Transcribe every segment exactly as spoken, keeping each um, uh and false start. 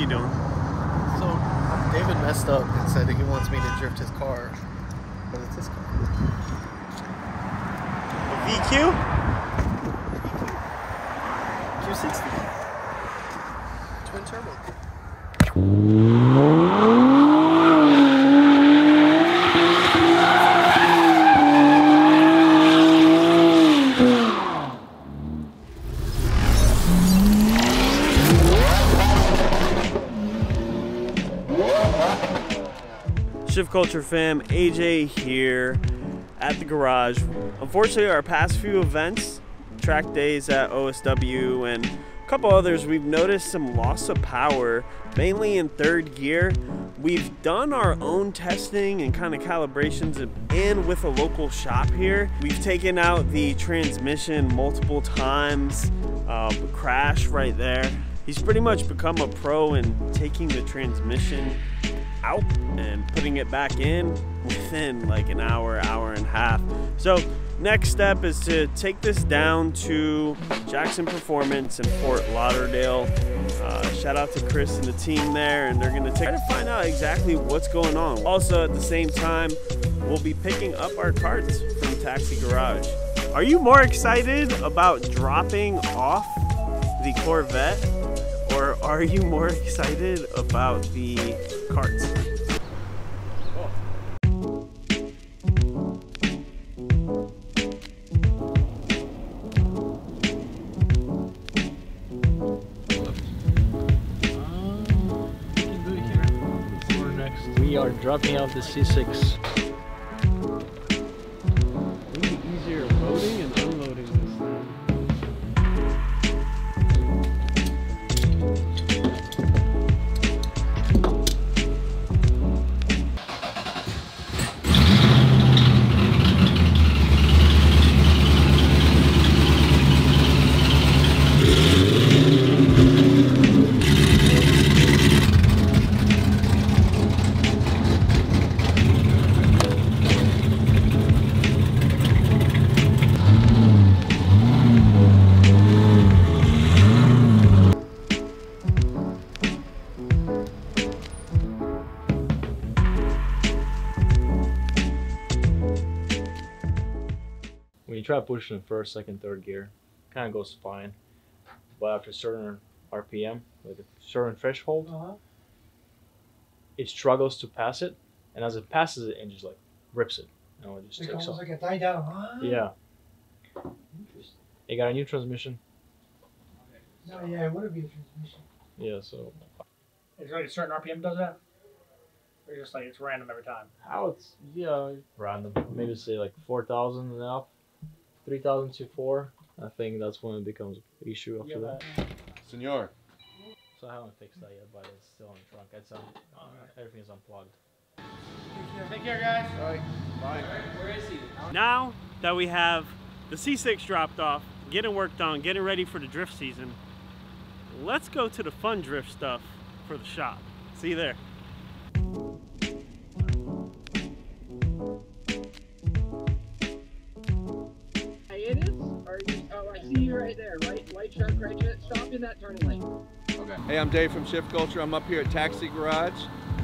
you doing? So, David messed up and said that he wants me to drift his car, but it's his car. A V Q? Q sixty. Twin turbo. Shift Culture fam, A J here at the garage. Unfortunately, our past few events, track days at O S W and a couple others, we've noticed some loss of power, mainly in third gear. We've done our own testing and kind of calibrations in with a local shop here. We've taken out the transmission multiple times, uh, Krash right there. He's pretty much become a pro in taking the transmission out and putting it back in within like an hour, hour and a half. So next step is to take this down to Jackson Performance in Fort Lauderdale. Uh, shout out to Chris and the team there, and they're gonna try to find out exactly what's going on. Also at the same time, we'll be picking up our carts from Taxi Garage. Are you more excited about dropping off the Corvette, or are you more excited about the carts? Cool. We are dropping off the C six. It'll be easier loading and unloading this time. Try pushing in first, second, third gear, kind of goes fine, but after a certain R P M, like a certain threshold, uh-huh. it struggles to pass it, and as it passes it, and just like rips it. You know, it just it takes off. Like a die down. Huh? Yeah. Interesting. It got a new transmission. No, yeah, it would have been a transmission. Yeah, so. Is it like a certain R P M does that? Or just like it's random every time? How it's yeah random. Maybe say like four thousand and up. three thousand to four, I think that's when it becomes an issue after yeah, that. Senor. So I haven't fixed that yet, but it's still on the trunk. It's on, uh, everything's unplugged. Take care, guys. All right. Bye. All right. Where is he? Now that we have the C six dropped off, getting worked on, getting ready for the drift season, let's go to the fun drift stuff for the shop. See you there. Right there, right? White shark right there. Stop in that turning lane. Okay. Hey, I'm Dave from Shift Culture. I'm up here at Taxi Garage,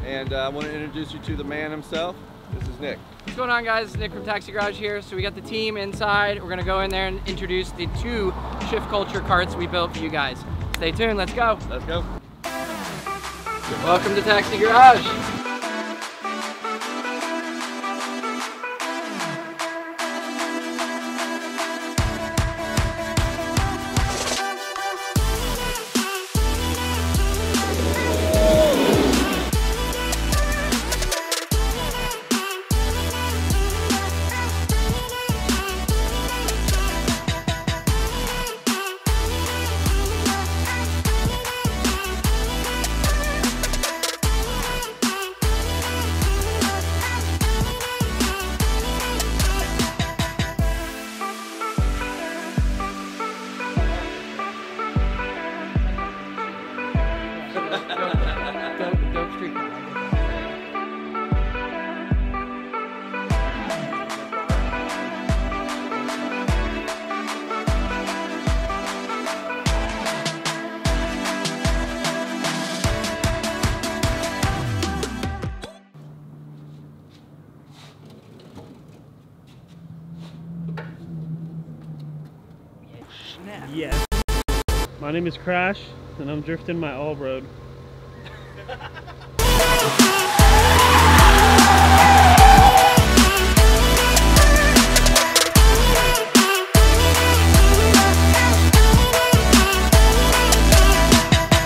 and uh, I want to introduce you to the man himself. This is Nick. What's going on, guys? Nick from Taxi Garage here. So we got the team inside. We're going to go in there and introduce the two Shift Culture carts we built for you guys. Stay tuned. Let's go. Let's go. Welcome to Taxi Garage. snap. Yes. My name is Krash, and I'm drifting my all road.